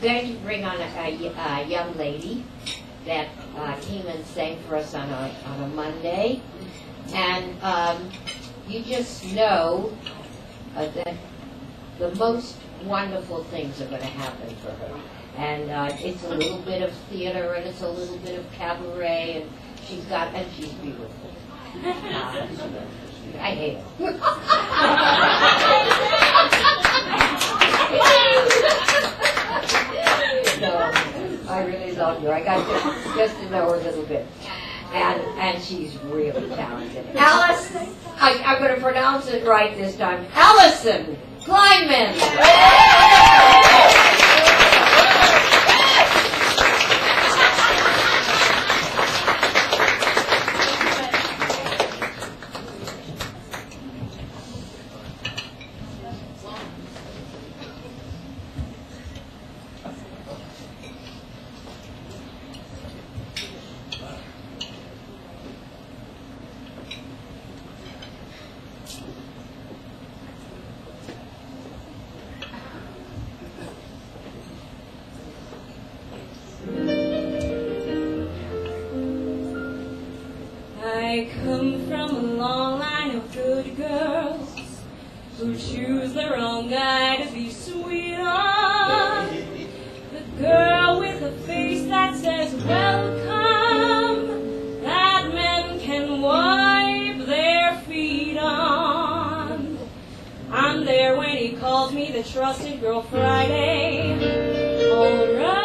going to bring on a young lady that came and sang for us on a Monday, and you just know that the most wonderful things are going to happen for her. And it's a little bit of theater, and it's a little bit of cabaret, and she's beautiful. I hate her. No, I really love her. I got just to know her a little bit. And she's really talented. Alison, I'm going to pronounce it right this time. Alison Klinman. I come from a long line of good girls who choose the wrong guy to be sweet on. The girl with a face that says welcome, that men can wipe their feet on. I'm there when he calls me the trusted girl Friday. All right.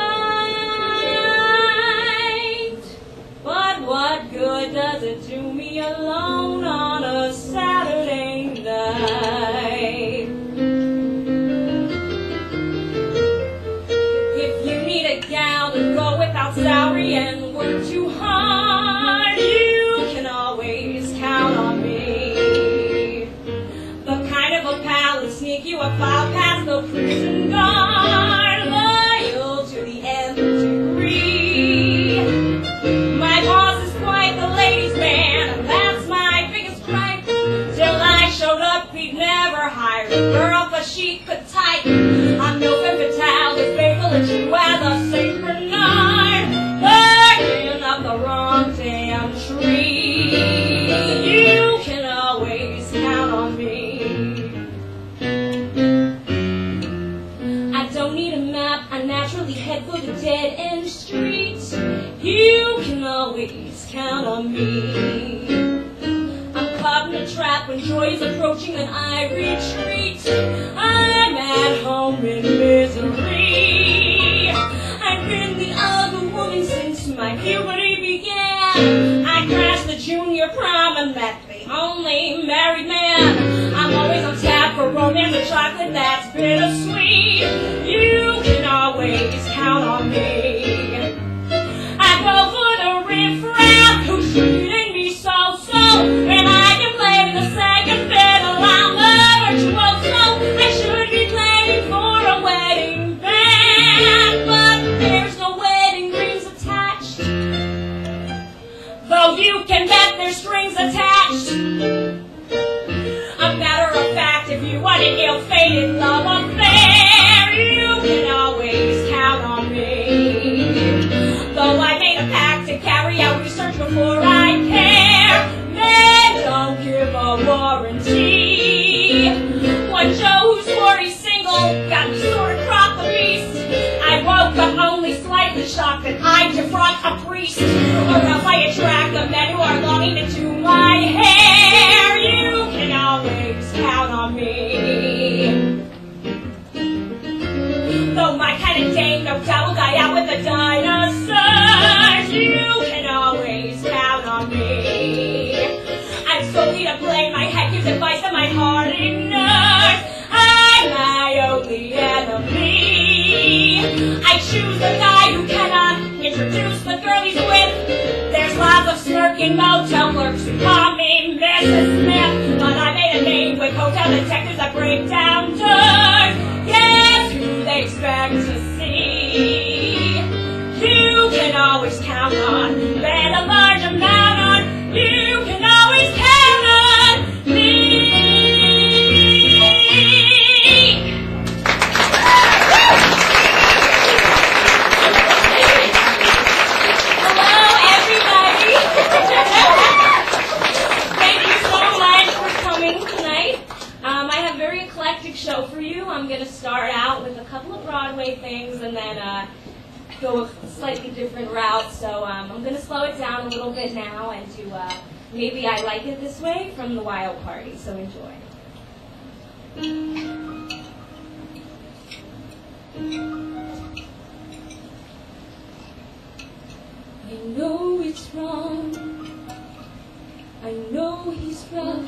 What good does it do me alone on a Saturday night? If you need a gal to go without salary and work too hard, you can always count on me. The kind of a pal who'll sneak you a file past the prison guard. Girl, but she could tighten. I'm no femme fatale, as faithful as you as a Saint Bernard, barking up the wrong damn tree. You can always count on me. I don't need a map, I naturally head for the dead end streets. You can always count on me. Trap when joy is approaching and I retreat. I'm at home in misery. I've been the other woman since my puberty began. I crashed the junior prom and met the only married man. I'm always on tap for romance and chocolate that's bittersweet. You can always count on me. I go for the riff-raff who's treating me so. You can bet there's strings attached. A matter of fact, if you want an ill-fated love affair, you can always count on me. Though I made a pact to carry out research before I care, men don't give a warranty. One Joe who swore he's single got me sore to crop the beast. I woke up only slightly shocked that I defrocked a priest, or else I attract the men who are longing to do my hair. You can always count on me. Though my kind of dame no doubt will die out with the dinosaurs, you can always count on me. I'm solely to blame, my head gives advice and my heart ignores. I'm my only enemy. I choose the guy who cannot introduce the girl he's with. There's lots of smirking motel clerks who call me Mrs. Smith, but I made a name with hotel detectives that break down doors. Guess who they expect to see? You can always count on, bet a large amount on. You can always count on me. one-way things and then go a slightly different route. So I'm going to slow it down a little bit now and do Maybe I Like It This Way from The Wild Party. So enjoy. I know it's wrong, I know he's rough,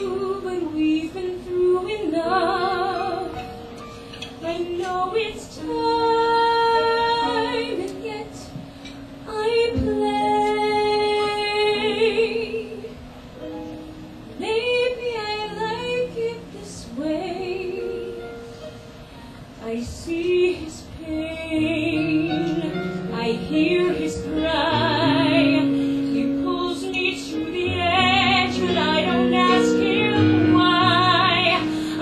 but we've been through enough. I know it's time, and yet I play. Maybe I like it this way. I see his pain, I hear his cry, he pulls me to the edge, but I don't ask him why.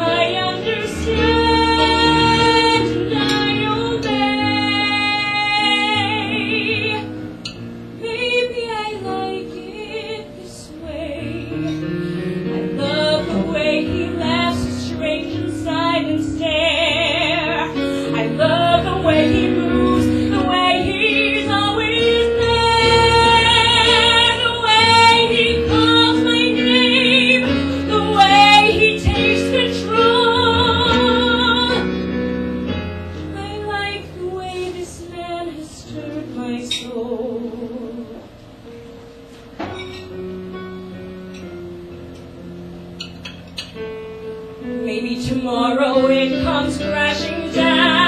I understand, I obey. Maybe I like it this way. I love the way he laughs, is strange and silent stare. I love the way he moves, my soul. Maybe tomorrow it comes crashing down.